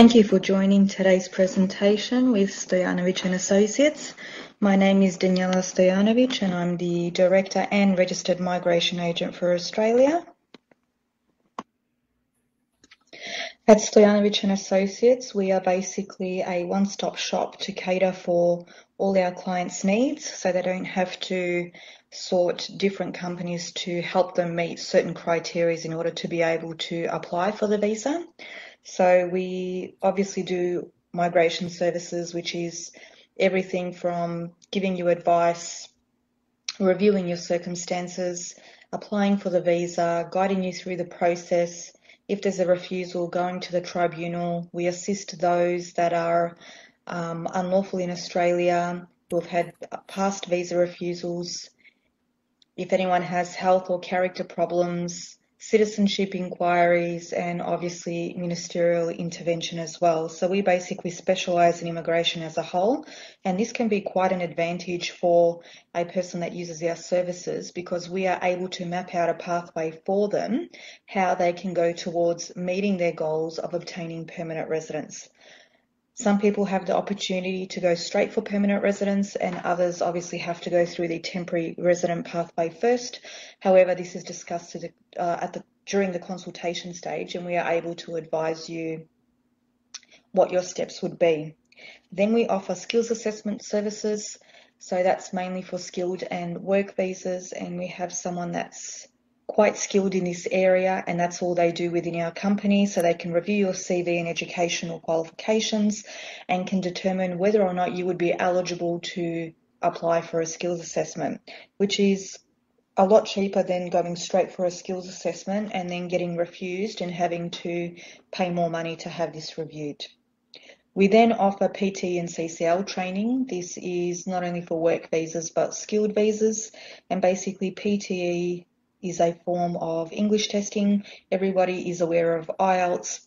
Thank you for joining today's presentation with Stojanovic and Associates. My name is Daniela Stojanovic and I'm the Director and Registered Migration Agent for Australia. At Stojanovic and Associates, we are basically a one-stop shop to cater for all our clients' needs, so they don't have to sort different companies to help them meet certain criteria in order to be able to apply for the visa. So we obviously do migration services, which is everything from giving you advice, reviewing your circumstances, applying for the visa, guiding you through the process. If there's a refusal, going to the tribunal, we assist those that are unlawfully in Australia, who have had past visa refusals. If anyone has health or character problems, citizenship inquiries, and obviously ministerial intervention as well. So we basically specialise in immigration as a whole, and this can be quite an advantage for a person that uses our services, because we are able to map out a pathway for them, how they can go towards meeting their goals of obtaining permanent residence. Some people have the opportunity to go straight for permanent residence, and others obviously have to go through the temporary resident pathway first. However, this is discussed during the consultation stage, and we are able to advise you what your steps would be. Then we offer skills assessment services, so that's mainly for skilled and work visas, and we have someone that's quite skilled in this area, and that's all they do within our company, so they can review your CV and educational qualifications and can determine whether or not you would be eligible to apply for a skills assessment, which is a lot cheaper than going straight for a skills assessment and then getting refused and having to pay more money to have this reviewed. We then offer PTE and CCL training. This is not only for work visas but skilled visas, and basically PTE is a form of English testing. Everybody is aware of IELTS.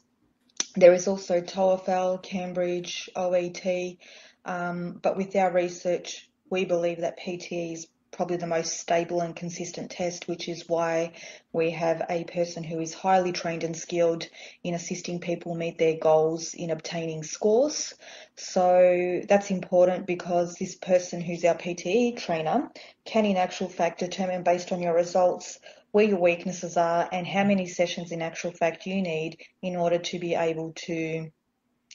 There is also TOEFL, Cambridge, OET, but with our research, we believe that PTE is probably the most stable and consistent test, which is why we have a person who is highly trained and skilled in assisting people meet their goals in obtaining scores. So that's important, because this person who's our PTE trainer can in actual fact determine, based on your results, where your weaknesses are and how many sessions in actual fact you need in order to be able to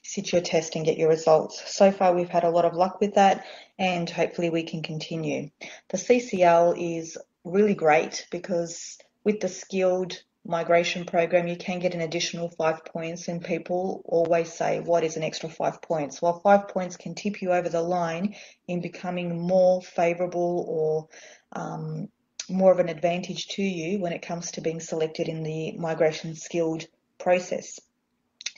sit your test and get your results. So far we've had a lot of luck with that, and hopefully we can continue. The CCL is really great, because with the skilled migration program you can get an additional 5 points, and people always say, what is an extra 5 points? Well, 5 points can tip you over the line in becoming more favourable or more of an advantage to you when it comes to being selected in the migration skilled process.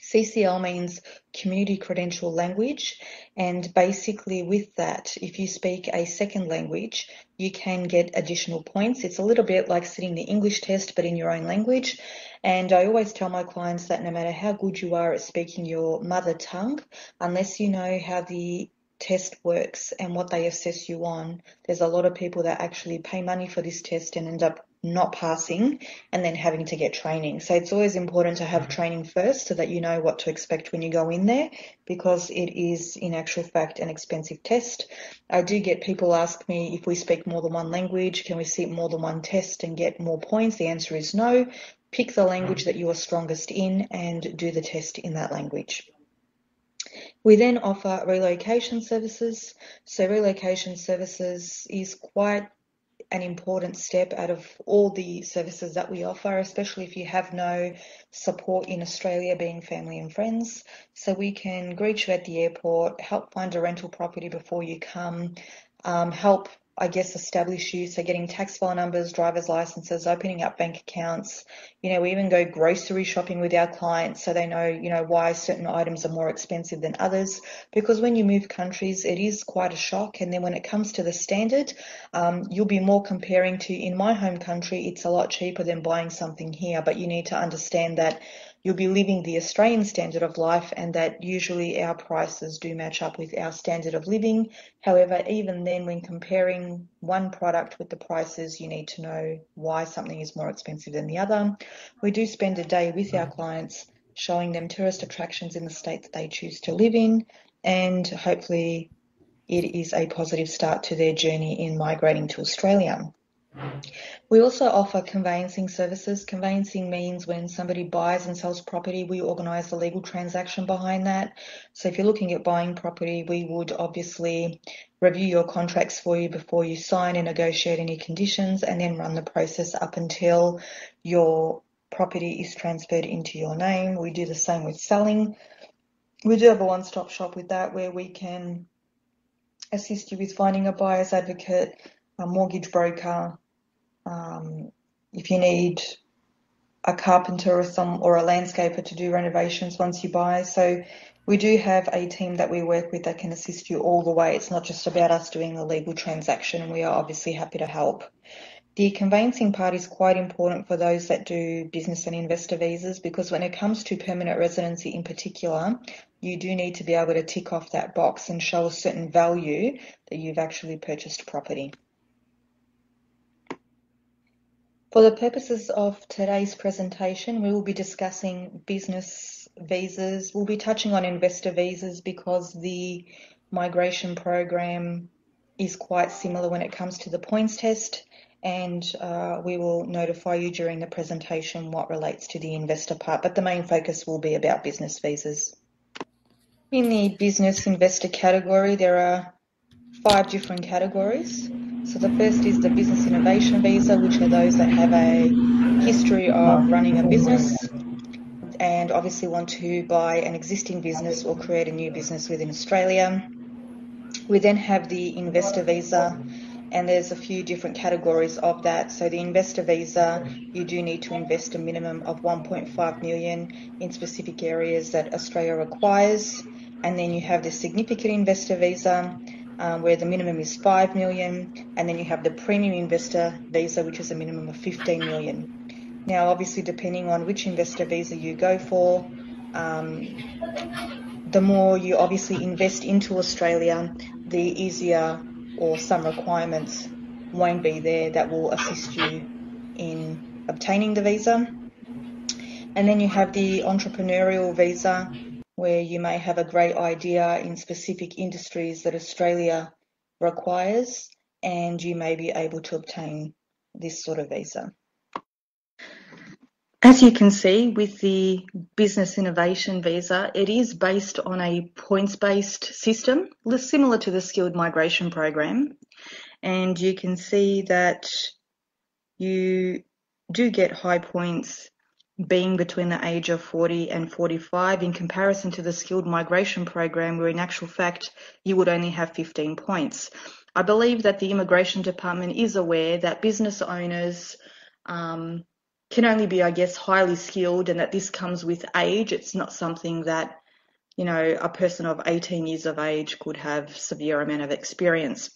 CCL means Community Credential Language, and basically with that, if you speak a second language, you can get additional points. It's a little bit like sitting the English test but in your own language, and I always tell my clients that no matter how good you are at speaking your mother tongue, unless you know how the test works and what they assess you on, there's a lot of people that actually pay money for this test and end up not passing and then having to get training. So it's always important to have training first so that you know what to expect when you go in there, because it is in actual fact an expensive test. I do get people ask me, if we speak more than one language, can we sit more than one test and get more points? The answer is no. Pick the language that you are strongest in and do the test in that language. We then offer relocation services. So relocation services is quite an important step out of all the services that we offer, especially if you have no support in Australia, being family and friends. So we can greet you at the airport, help find a rental property before you come, help, I guess, establish you, so getting tax file numbers, driver's licenses, opening up bank accounts. You know, we even go grocery shopping with our clients so they know, you know, why certain items are more expensive than others, because when you move countries it is quite a shock, and then when it comes to the standard, you'll be more comparing to, in my home country it's a lot cheaper than buying something here, but you need to understand that you'll be living the Australian standard of life, and that usually our prices do match up with our standard of living. However, even then, when comparing one product with the prices, you need to know why something is more expensive than the other. We do spend a day with our clients showing them tourist attractions in the state that they choose to live in, and hopefully it is a positive start to their journey in migrating to Australia. We also offer conveyancing services. Conveyancing means when somebody buys and sells property, we organise the legal transaction behind that. So if you're looking at buying property, we would obviously review your contracts for you before you sign and negotiate any conditions, and then run the process up until your property is transferred into your name. We do the same with selling. We do have a one-stop shop with that, where we can assist you with finding a buyer's advocate, a mortgage broker, if you need a carpenter or a landscaper to do renovations once you buy. So we do have a team that we work with that can assist you all the way. It's not just about us doing the legal transaction, and we are obviously happy to help. The conveyancing part is quite important for those that do business and investor visas, because when it comes to permanent residency in particular, you do need to be able to tick off that box and show a certain value that you've actually purchased property. For the purposes of today's presentation, we will be discussing business visas. We'll be touching on investor visas because the migration program is quite similar when it comes to the points test, and we will notify you during the presentation what relates to the investor part, but the main focus will be about business visas. In the business investor category, there are 5 different categories. So the first is the business innovation visa, which are those that have a history of running a business and obviously want to buy an existing business or create a new business within Australia. We then have the investor visa, and there's a few different categories of that. So the investor visa, you do need to invest a minimum of 1.5 million in specific areas that Australia requires. And then you have the significant investor visa, where the minimum is 5 million, and then you have the premium investor visa, which is a minimum of 15 million. Now, obviously, depending on which investor visa you go for, the more you obviously invest into Australia, the easier, or some requirements won't be there that will assist you in obtaining the visa. And then you have the entrepreneurial visa, where you may have a great idea in specific industries that Australia requires, and you may be able to obtain this sort of visa. As you can see with the business innovation visa, it is based on a points-based system, similar to the skilled migration program. And you can see that you do get high points being between the age of 40 and 45 in comparison to the skilled migration program, where in actual fact you would only have 15 points. I believe that the Immigration Department is aware that business owners can only be, I guess, highly skilled, and that this comes with age. It's not something that, you know, a person of 18 years of age could have severe amount of experience.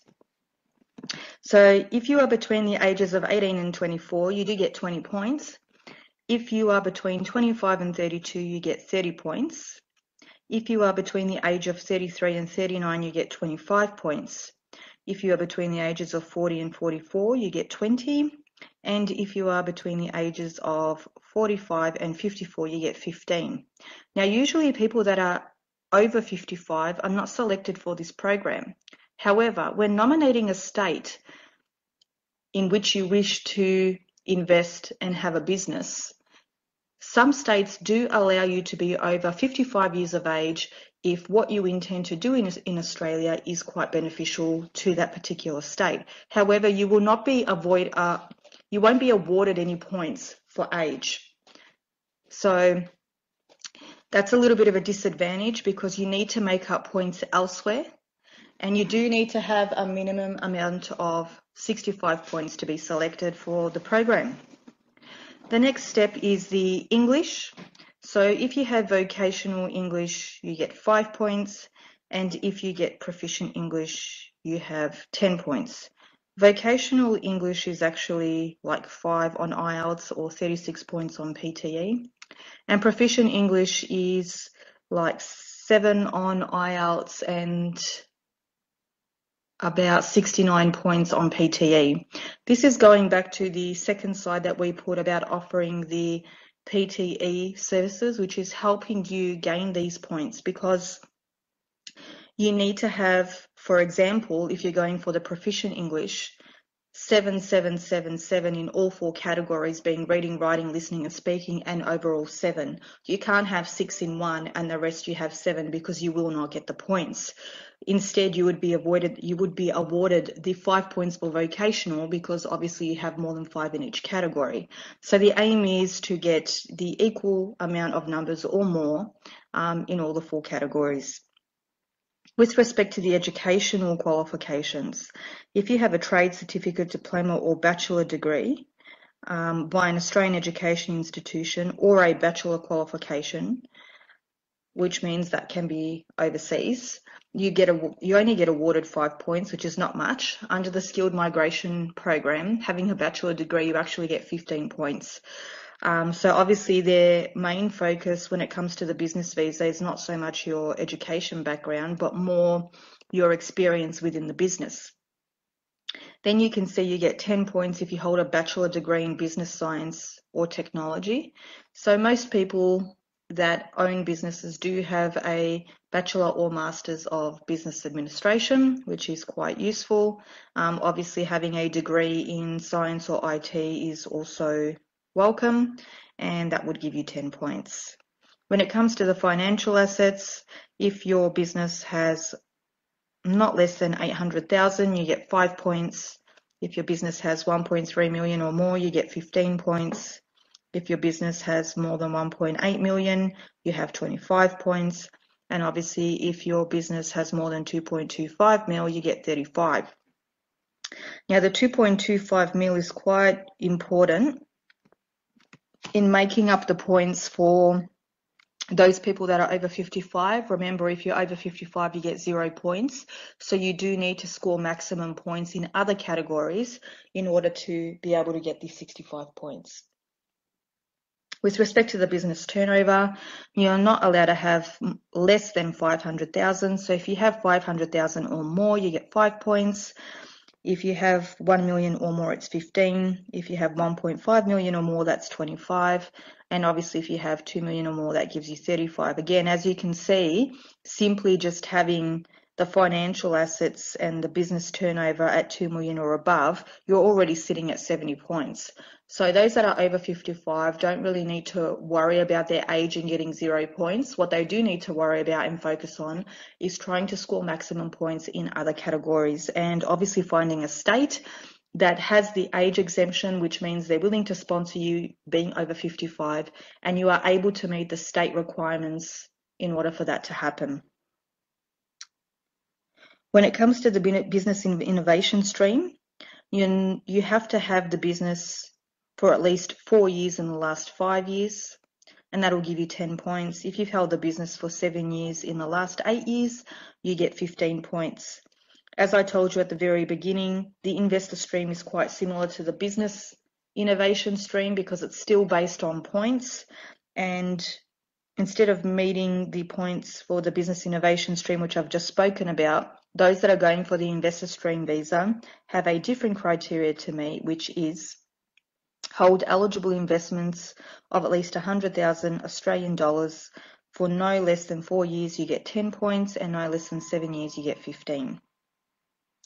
So if you are between the ages of 18 and 24, you do get 20 points. If you are between 25 and 32, you get 30 points. If you are between the age of 33 and 39, you get 25 points. If you are between the ages of 40 and 44, you get 20. And if you are between the ages of 45 and 54, you get 15. Now, usually people that are over 55 are not selected for this program. However, when nominating a state in which you wish to invest and have a business, some states do allow you to be over 55 years of age if what you intend to do in Australia is quite beneficial to that particular state. However, you will not be you won't be awarded any points for age. So that's a little bit of a disadvantage, because you need to make up points elsewhere, and you do need to have a minimum amount of 65 points to be selected for the program. The next step is the English. So if you have vocational English, you get 5 points, and if you get proficient English, you have 10 points. Vocational English is actually like 5 on IELTS or 36 points on PTE, and proficient English is like 7 on IELTS and about 69 points on PTE. This is going back to the second slide that we put about offering the PTE services, which is helping you gain these points, because you need to have, for example, if you're going for the proficient English, 7, 7, 7, 7 in all four categories, being reading, writing, listening and speaking, and overall 7. You can't have 6 in one and the rest you have 7, because you will not get the points. Instead, you would be awarded the 5 points for vocational, because obviously you have more than 5 in each category. So the aim is to get the equal amount of numbers or more in all the 4 categories. With respect to the educational qualifications, if you have a trade certificate, diploma or bachelor degree by an Australian education institution, or a bachelor qualification, which means that can be overseas, you only get awarded 5 points, which is not much. Under the Skilled Migration Program, having a bachelor degree, you actually get 15 points. So obviously their main focus when it comes to the business visa is not so much your education background, but more your experience within the business. Then you can see you get 10 points if you hold a bachelor degree in business science or technology. So most people that own businesses do have a bachelor or master's of business administration, which is quite useful. Obviously having a degree in science or IT is also welcome, and that would give you 10 points. When it comes to the financial assets, if your business has not less than 800,000, you get 5 points. If your business has 1.3 million or more, you get 15 points. If your business has more than 1.8 million, you have 25 points. And obviously, if your business has more than 2.25 mil, you get 35. Now, the 2.25 mil is quite important in making up the points for those people that are over 55. Remember, if you're over 55, you get 0 points. So you do need to score maximum points in other categories in order to be able to get the 65 points. With respect to the business turnover, you're not allowed to have less than 500,000. So if you have 500,000 or more, you get 5 points. If you have 1 million or more, it's 15. If you have 1.5 million or more, that's 25. And obviously, if you have 2 million or more, that gives you 35. Again, as you can see, simply just having the financial assets and the business turnover at 2 million or above, you're already sitting at 70 points. So those that are over 55 don't really need to worry about their age and getting 0 points. What they do need to worry about and focus on is trying to score maximum points in other categories, and obviously finding a state that has the age exemption, which means they're willing to sponsor you being over 55, and you are able to meet the state requirements in order for that to happen. When it comes to the business innovation stream, you have to have the business for at least 4 years in the last 5 years, and that'll give you 10 points. If you've held the business for 7 years in the last 8 years, you get 15 points. As I told you at the very beginning, the investor stream is quite similar to the business innovation stream, because it's still based on points, and instead of meeting the points for the business innovation stream, which I've just spoken about, those that are going for the investor stream visa have a different criteria to meet, which is hold eligible investments of at least 100,000 Australian dollars for no less than 4 years, you get 10 points, and no less than 7 years, you get 15.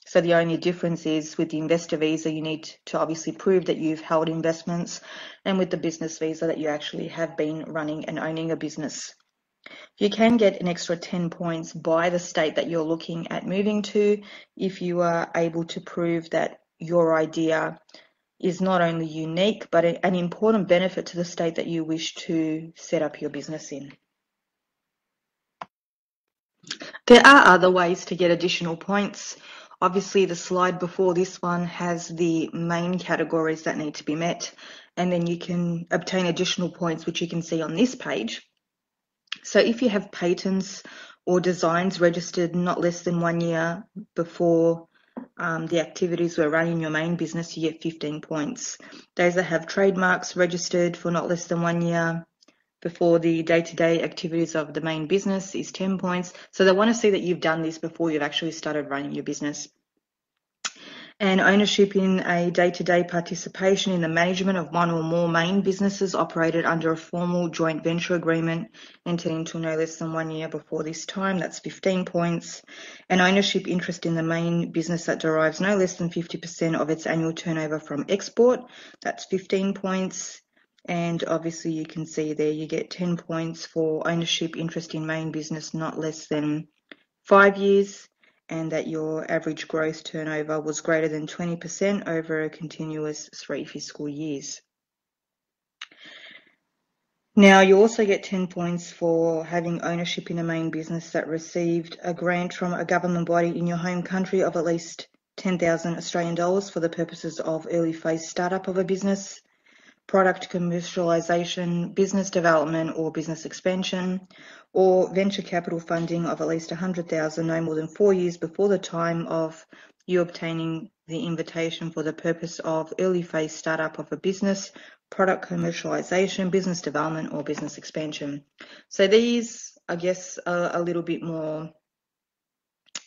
So the only difference is with the investor visa, you need to obviously prove that you've held investments, and with the business visa that you actually have been running and owning a business. You can get an extra 10 points by the state that you're looking at moving to if you are able to prove that your idea is not only unique, but an important benefit to the state that you wish to set up your business in. There are other ways to get additional points. Obviously, the slide before this one has the main categories that need to be met, and then you can obtain additional points, which you can see on this page. So if you have patents or designs registered not less than 1 year before the activities were run in your main business, you get 15 points. Those that have trademarks registered for not less than 1 year before the day-to-day activities of the main business is 10 points. So they want to see that you've done this before you've actually started running your business. and ownership in a day-to-day participation in the management of one or more main businesses operated under a formal joint venture agreement entered into no less than 1 year before this time. That's 15 points. An ownership interest in the main business that derives no less than 50% of its annual turnover from export. That's 15 points. And obviously you can see there you get 10 points for ownership interest in main business not less than 5 years, and that your average gross turnover was greater than 20% over a continuous 3 fiscal years. Now, you also get 10 points for having ownership in a main business that received a grant from a government body in your home country of at least 10,000 Australian dollars for the purposes of early phase startup of a business, product commercialisation, business development or business expansion, or venture capital funding of at least $100,000 no more than 4 years before the time of you obtaining the invitation for the purpose of early phase startup of a business, product commercialisation, business development or business expansion. So these, I guess, are a little bit more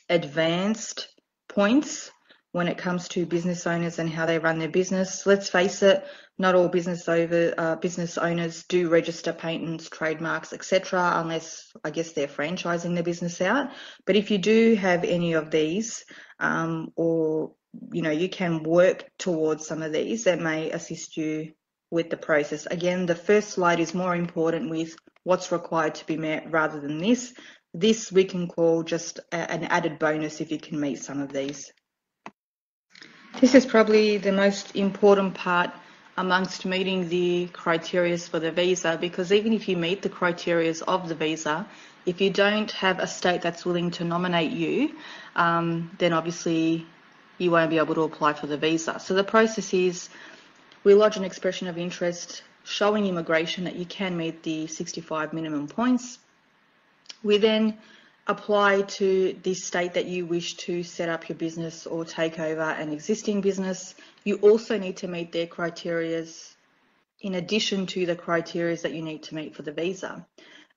advanced points when it comes to business owners and how they run their business. Let's face it, not all business owners do register patents, trademarks, etc., unless I guess they're franchising their business out. But if you do have any of these, or you know, you can work towards some of these that may assist you with the process. Again, the first slide is more important with what's required to be met rather than this. This we can call just an added bonus if you can meet some of these. This is probably the most important part amongst meeting the criteria for the visa, because even if you meet the criteria of the visa, if you don't have a state that's willing to nominate you, then obviously you won't be able to apply for the visa. So the process is we lodge an expression of interest showing immigration that you can meet the 65 minimum points. We then apply to the state that you wish to set up your business or take over an existing business. You also need to meet their criteria in addition to the criteria that you need to meet for the visa.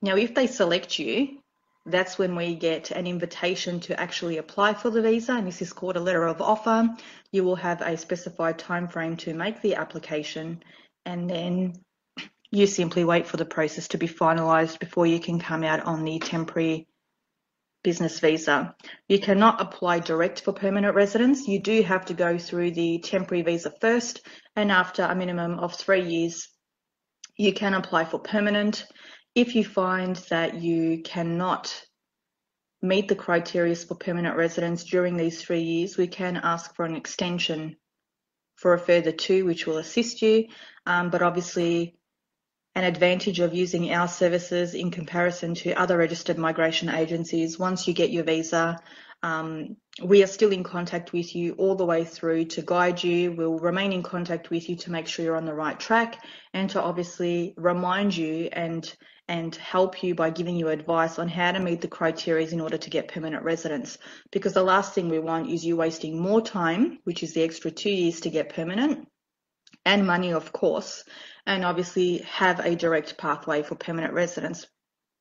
Now, if they select you, that's when we get an invitation to actually apply for the visa, and this is called a letter of offer. You will have a specified time frame to make the application, and then you simply wait for the process to be finalised before you can come out on the temporary business visa. You cannot apply direct for permanent residence. You do have to go through the temporary visa first, and after a minimum of 3 years, you can apply for permanent. If you find that you cannot meet the criteria for permanent residence during these 3 years, we can ask for an extension for a further 2, which will assist you. But obviously, an advantage of using our services in comparison to other registered migration agencies, once you get your visa, we are still in contact with you all the way through to guide you. We'll remain in contact with you to make sure you're on the right track, and to obviously remind you and help you by giving you advice on how to meet the criteria in order to get permanent residence. Because the last thing we want is you wasting more time, which is the extra 2 years to get permanent, and money, of course, and obviously have a direct pathway for permanent residence.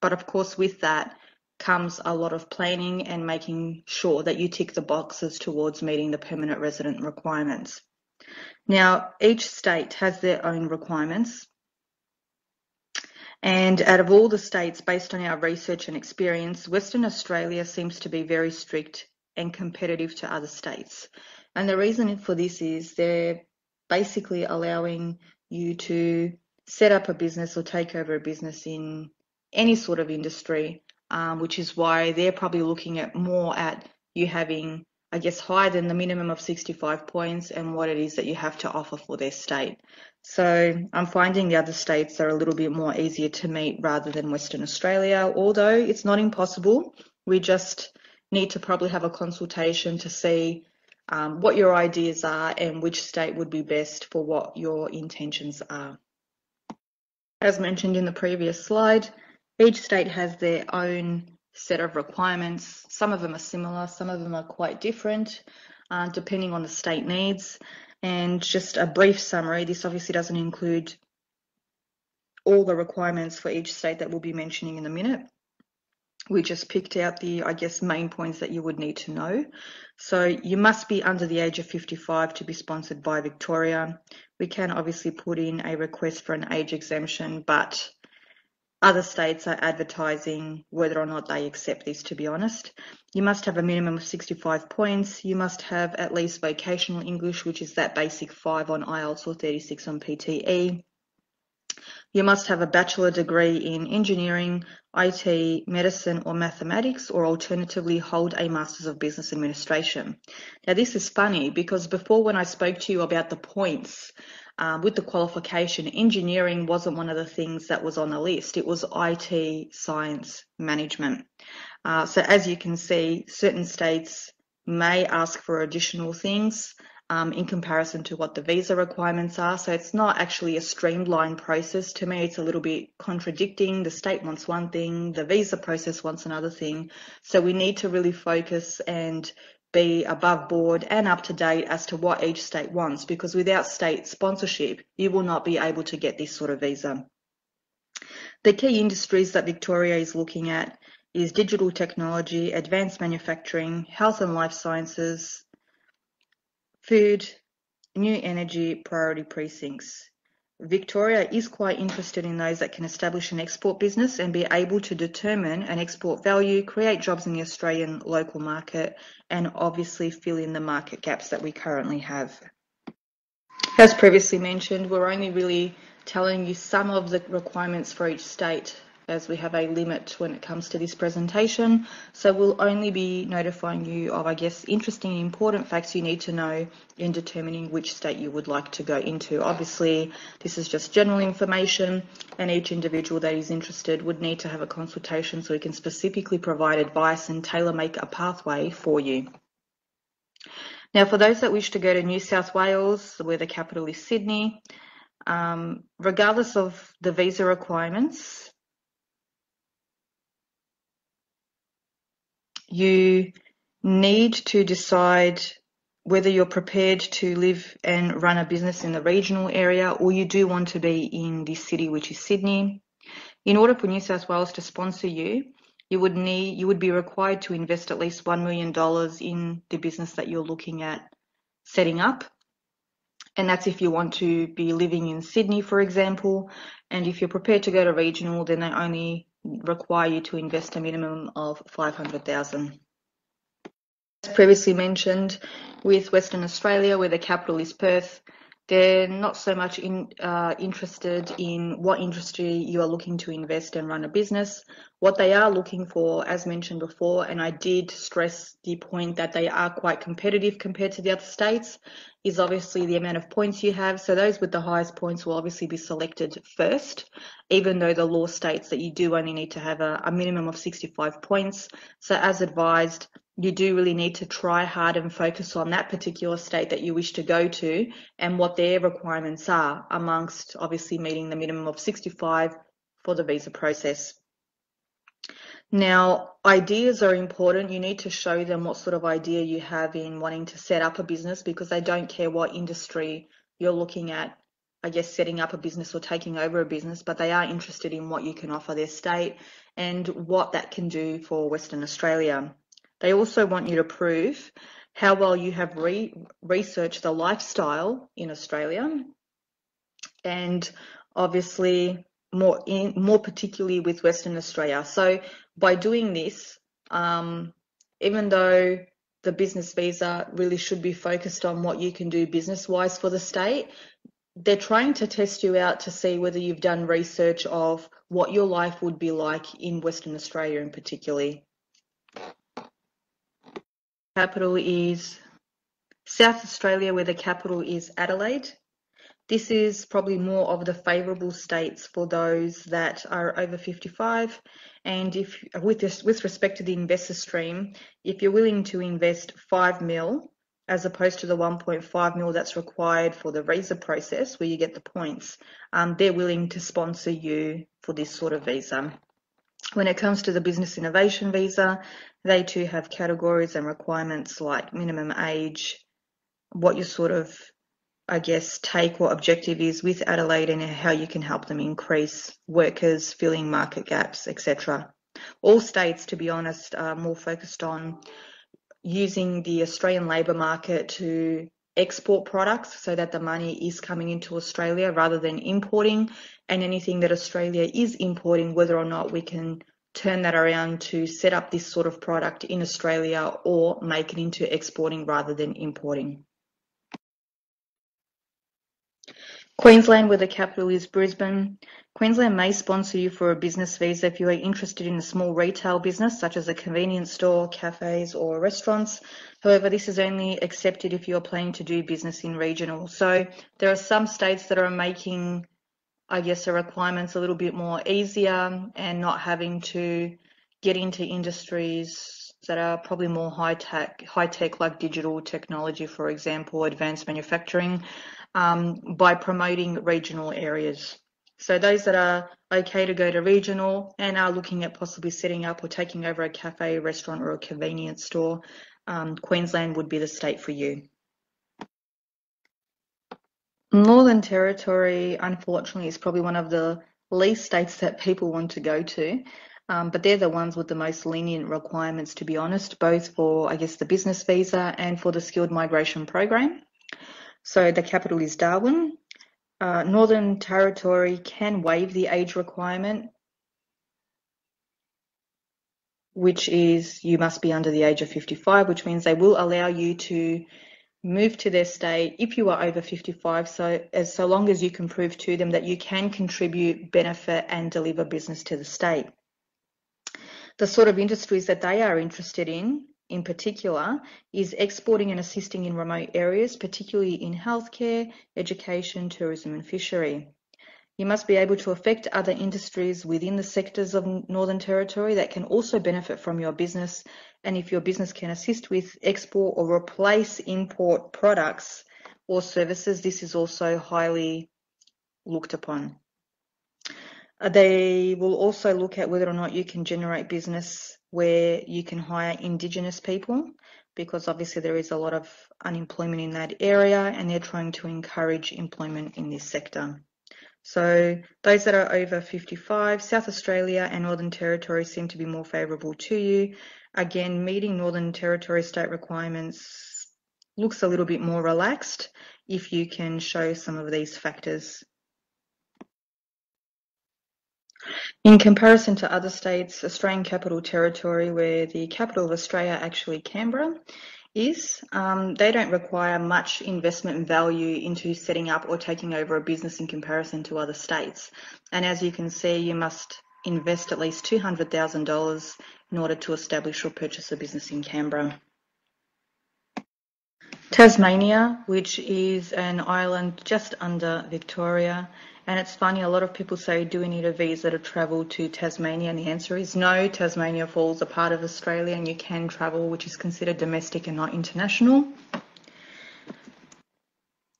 But of course, with that comes a lot of planning and making sure that you tick the boxes towards meeting the permanent resident requirements. Now, each state has their own requirements, and out of all the states, based on our research and experience, Western Australia seems to be very strict and competitive to other states. And the reason for this is they're basically allowing you to set up a business or take over a business in any sort of industry, which is why they're probably looking at more at you having, I guess, higher than the minimum of 65 points and what it is that you have to offer for their state. So I'm finding the other states are a little bit more easier to meet rather than Western Australia, although it's not impossible. We just need to probably have a consultation to see what your ideas are and which state would be best for what your intentions are. As mentioned in the previous slide, each state has their own set of requirements. Some of them are similar, some of them are quite different, depending on the state needs. And just a brief summary, this obviously doesn't include all the requirements for each state that we'll be mentioning in a minute. we just picked out the, I guess, main points that you would need to know. So you must be under the age of 55 to be sponsored by Victoria. We can obviously put in a request for an age exemption, but other states are advertising whether or not they accept this, to be honest. You must have a minimum of 65 points. You must have at least vocational English, which is that basic 5 on IELTS or 36 on PTE. You must have a bachelor degree in engineering, IT, medicine or mathematics, or alternatively hold a Masters of Business Administration. Now this is funny because before, when I spoke to you about the points with the qualification, engineering wasn't one of the things that was on the list. It was IT, science, management. So as you can see, certain states may ask for additional things in comparison to what the visa requirements are. So it's not actually a streamlined process. To me, it's a little bit contradicting. The state wants one thing, the visa process wants another thing. So we need to really focus and be above board and up to date as to what each state wants, because without state sponsorship, you will not be able to get this sort of visa. The key industries that Victoria is looking at is digital technology, advanced manufacturing, health and life sciences, food, new energy, priority precincts. Victoria is quite interested in those that can establish an export business and be able to determine an export value, create jobs in the Australian local market, and obviously fill in the market gaps that we currently have. As previously mentioned, we're only really telling you some of the requirements for each state, as we have a limit when it comes to this presentation. So we'll only be notifying you of, I guess, interesting and important facts you need to know in determining which state you would like to go into. Obviously, this is just general information, and each individual that is interested would need to have a consultation so we can specifically provide advice and tailor-make a pathway for you. Now, for those that wish to go to New South Wales, where the capital is Sydney, regardless of the visa requirements, you need to decide whether you're prepared to live and run a business in the regional area, or you do want to be in this city, which is Sydney. In order for New South Wales to sponsor you, you would be required to invest at least $1 million in the business that you're looking at setting up. And that's if you want to be living in Sydney, for example. And if you're prepared to go to regional, then they only require you to invest a minimum of $500,000. As previously mentioned, with Western Australia, where the capital is Perth, they're not so much interested in what industry you are looking to invest and run a business. What they are looking for, as mentioned before, and I did stress the point that they are quite competitive compared to the other states, is obviously the amount of points you have. So those with the highest points will obviously be selected first, even though the law states that you do only need to have a minimum of 65 points. So as advised, you do really need to try hard and focus on that particular state that you wish to go to and what their requirements are, amongst obviously meeting the minimum of 65 for the visa process. Now, ideas are important. You need to show them what sort of idea you have in wanting to set up a business, because they don't care what industry you're looking at, I guess, setting up a business or taking over a business, but they are interested in what you can offer their state and what that can do for Western Australia. They also want you to prove how well you have researched the lifestyle in Australia, and obviously more particularly with Western Australia. So by doing this, even though the business visa really should be focused on what you can do business-wise for the state, they're trying to test you out to see whether you've done research of what your life would be like in Western Australia in particular. Capital is South Australia, where the capital is Adelaide. This is probably more of the favourable states for those that are over 55. And if with respect to the investor stream, if you're willing to invest 5 mil as opposed to the 1.5 mil that's required for the visa process where you get the points, they're willing to sponsor you for this sort of visa. When it comes to the business innovation visa, they too have categories and requirements like minimum age, what your sort of, I guess, take or objective is with Adelaide and how you can help them increase workers, filling market gaps, etc. all states, to be honest, are more focused on using the Australian labour market to export products so that the money is coming into Australia rather than importing, and anything that Australia is importing, whether or not we can turn that around to set up this sort of product in Australia or make it into exporting rather than importing. Queensland, where the capital is Brisbane. Queensland may sponsor you for a business visa if you are interested in a small retail business such as a convenience store, cafes or restaurants. However, this is only accepted if you are planning to do business in regional. So there are some states that are making, I guess, the requirements a little bit more easier and not having to get into industries that are probably more high tech like digital technology, for example, advanced manufacturing, by promoting regional areas. So those that are okay to go to regional and are looking at possibly setting up or taking over a cafe, restaurant or a convenience store, Queensland would be the state for you. Northern Territory, unfortunately, is probably one of the least states that people want to go to, but they're the ones with the most lenient requirements, to be honest, both for, I guess, the business visa and for the skilled migration program. So the capital is Darwin. Northern Territory can waive the age requirement, which is you must be under the age of 55, which means they will allow you to move to their state if you are over 55, so long as you can prove to them that you can contribute, benefit and deliver business to the state. The sort of industries that they are interested in particular, is exporting and assisting in remote areas, particularly in healthcare, education, tourism and fishery. You must be able to affect other industries within the sectors of Northern Territory that can also benefit from your business, and if your business can assist with export or replace import products or services, this is also highly looked upon. They will also look at whether or not you can generate business where you can hire Indigenous people, because obviously there is a lot of unemployment in that area and they're trying to encourage employment in this sector. So those that are over 55, South Australia and Northern Territory seem to be more favourable to you. Again, meeting Northern Territory state requirements looks a little bit more relaxed if you can show some of these factors. In comparison to other states, Australian Capital Territory, where the capital of Australia, actually Canberra, is, they don't require much investment value into setting up or taking over a business in comparison to other states. And as you can see, you must invest at least $200,000 in order to establish or purchase a business in Canberra. Tasmania, which is an island just under Victoria, and it's funny, a lot of people say, do we need a visa to travel to Tasmania? And the answer is no. Tasmania falls a part of Australia and you can travel, which is considered domestic and not international.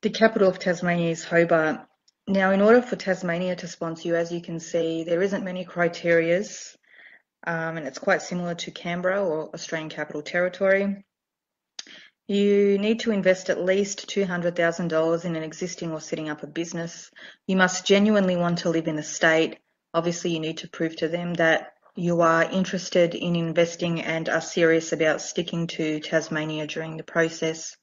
The capital of Tasmania is Hobart. Now, in order for Tasmania to sponsor you, as you can see, there isn't many criterias, and it's quite similar to Canberra or Australian Capital Territory. You need to invest at least $200,000 in an existing or setting up a business. You must genuinely want to live in the state. Obviously, you need to prove to them that you are interested in investing and are serious about sticking to Tasmania during the process,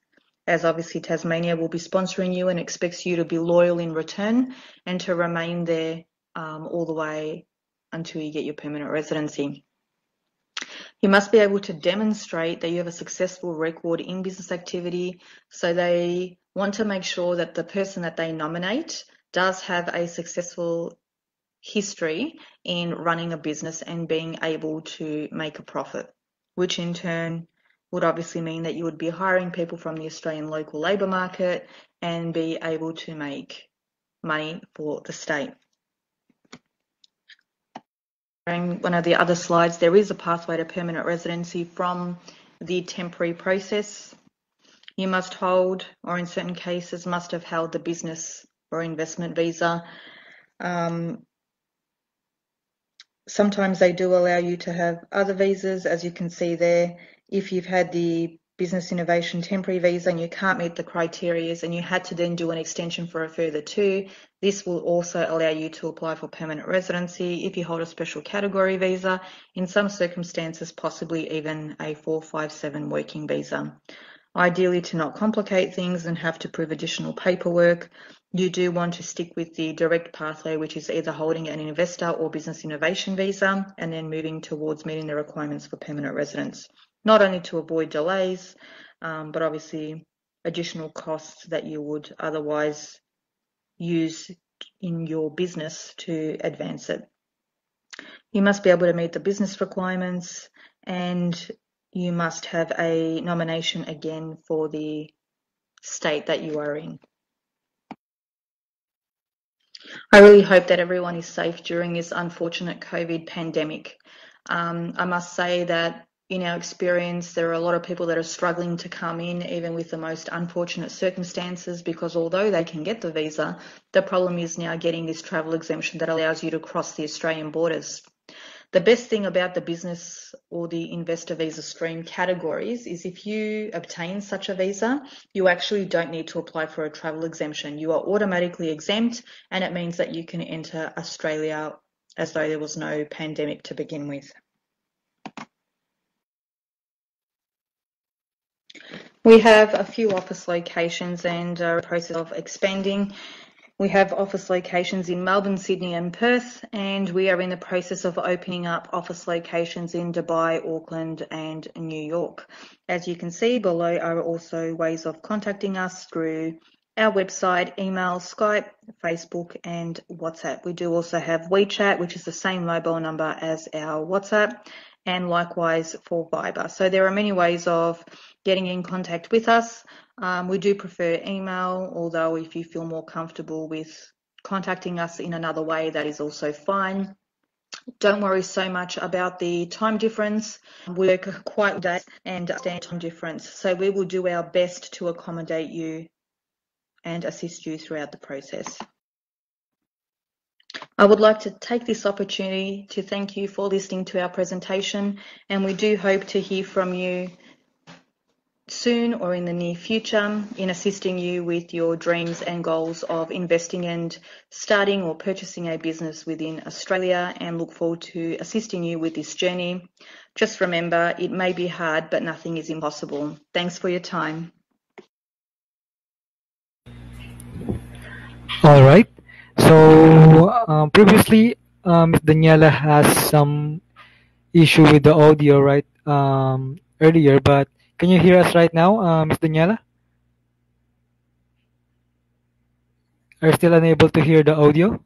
as obviously Tasmania will be sponsoring you and expects you to be loyal in return and to remain there all the way until you get your permanent residency. You must be able to demonstrate that you have a successful record in business activity, so they want to make sure that the person that they nominate does have a successful history in running a business and being able to make a profit, which in turn would obviously mean that you would be hiring people from the Australian local labour market and be able to make money for the state. One of the other slides, there is a pathway to permanent residency from the temporary process. You must hold, or in certain cases must have held, the business or investment visa. Sometimes they do allow you to have other visas, as you can see there, if you've had the business innovation temporary visa and you can't meet the criteria and you had to then do an extension for a further 2, this will also allow you to apply for permanent residency if you hold a special category visa, in some circumstances possibly even a 457 working visa. Ideally, to not complicate things and have to prove additional paperwork, you do want to stick with the direct pathway, which is either holding an investor or business innovation visa and then moving towards meeting the requirements for permanent residence, not only to avoid delays, but obviously additional costs that you would otherwise use in your business to advance it. You must be able to meet the business requirements and you must have a nomination again for the state that you are in. I really hope that everyone is safe during this unfortunate COVID pandemic. I must say that in our experience, there are a lot of people that are struggling to come in, even with the most unfortunate circumstances, because although they can get the visa, the problem is now getting this travel exemption that allows you to cross the Australian borders. The best thing about the business or the investor visa stream categories is if you obtain such a visa, you actually don't need to apply for a travel exemption. You are automatically exempt, and it means that you can enter Australia as though there was no pandemic to begin with. We have a few office locations and are in the process of expanding. We have office locations in Melbourne, Sydney and Perth, and we are in the process of opening up office locations in Dubai, Auckland and New York. As you can see below are also ways of contacting us through our website, email, Skype, Facebook and WhatsApp. We do also have WeChat, which is the same mobile number as our WhatsApp, and likewise for Viber. So there are many ways of getting in contact with us. We do prefer email, although if you feel more comfortable with contacting us in another way, that is also fine. Don't worry so much about the time difference. We work quite late and understand time difference, so we will do our best to accommodate you and assist you throughout the process. I would like to take this opportunity to thank you for listening to our presentation, and we do hope to hear from you soon or in the near future in assisting you with your dreams and goals of investing and starting or purchasing a business within Australia, and look forward to assisting you with this journey. Just remember, it may be hard, but nothing is impossible. Thanks for your time. All right. So previously, Ms. Daniela has some issue with the audio right earlier, but can you hear us right now, Ms. Daniela? Are you still unable to hear the audio?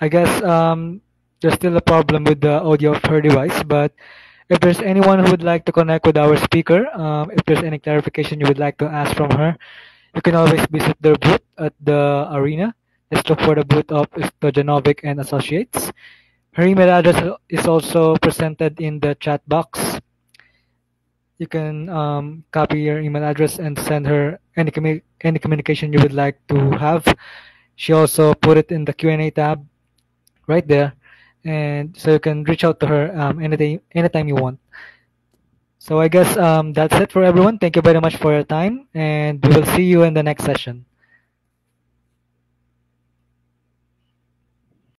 I guess there's still a problem with the audio of her device, but if there's anyone who would like to connect with our speaker, if there's any clarification you would like to ask from her, you can always visit their booth at the arena. Let's look for the booth of Stojanovic and Associates. Her email address is also presented in the chat box. You can copy your email address and send her any communication you would like to have. She also put it in the Q&A tab right there, and so you can reach out to her anytime you want. So I guess that's it for everyone. Thank you very much for your time, and we will see you in the next session.